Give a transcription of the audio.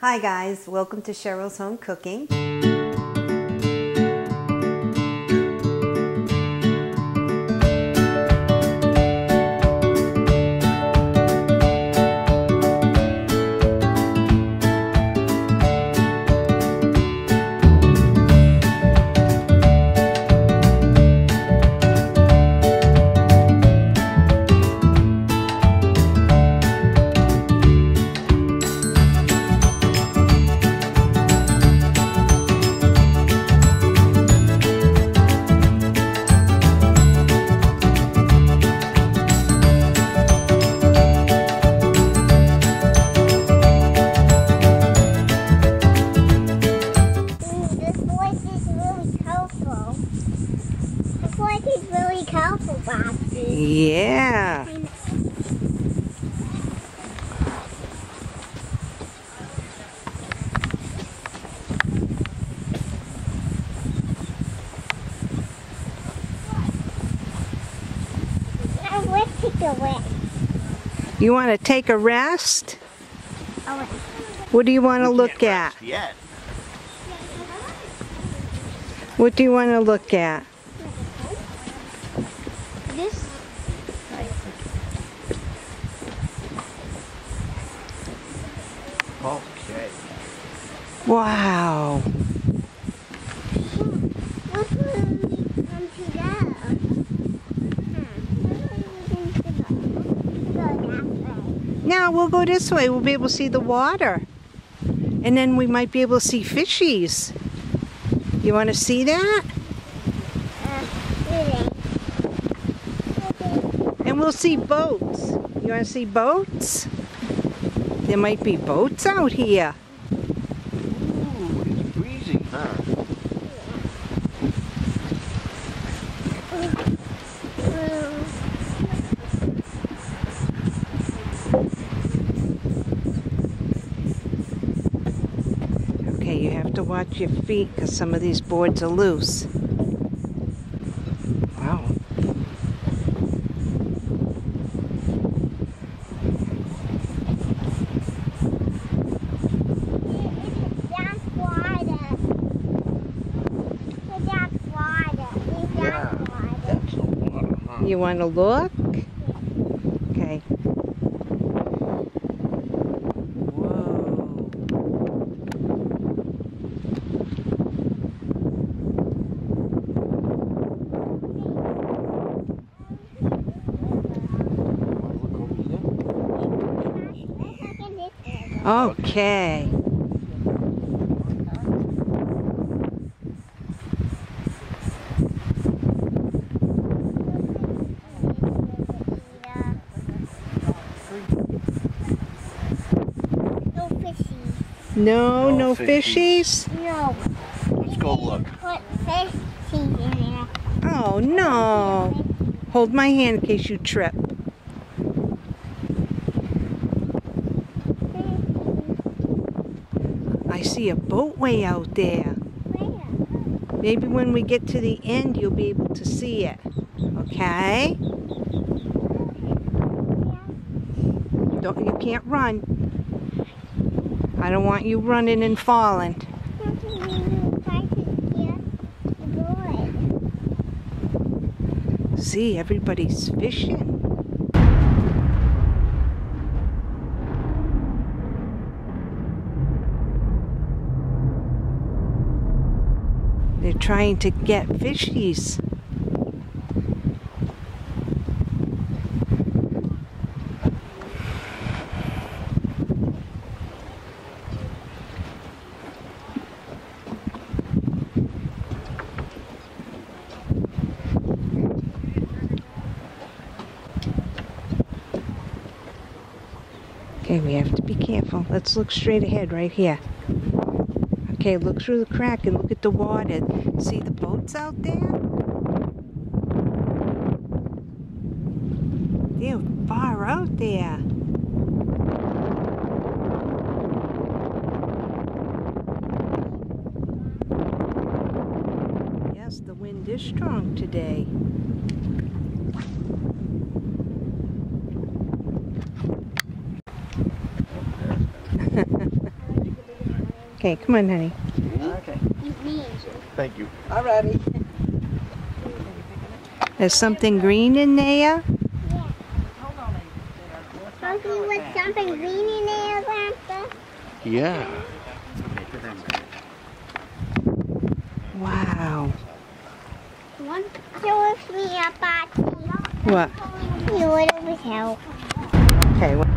Hi guys, welcome to Cheryl's Home Cooking. Yeah. I want to take a rest. You want to take a rest? What do you want to look at? Yet. What do you want to look at? This. Okay. Wow. Now we'll go this way. We'll be able to see the water. And then we might be able to see fishies. You want to see that? And we'll see boats. You want to see boats? There might be boats out here. Ooh, it's breezy, huh? Okay, you have to watch your feet because some of these boards are loose. Wow. You want to look? Okay. Whoa. Okay. No, no fishies. No. Let's go look. Put fishies in there. Oh no! Hold my hand in case you trip. I see a boat way out there. Maybe when we get to the end, you'll be able to see it. Okay? Don't. You can't run. I don't want you running and falling. See, everybody's fishing. They're trying to get fishies. Okay, we have to be careful. Let's look straight ahead right here. Okay, look through the crack and look at the water. See the boats out there? They're far out there. Yes, the wind is strong today. Okay, come on, honey. Okay. Thank you. Alrighty. There's something green in there? Yeah. Don't you want something green in there, Grandpa? Yeah. Wow. Show us me a box. What? You would always help. Okay. Well.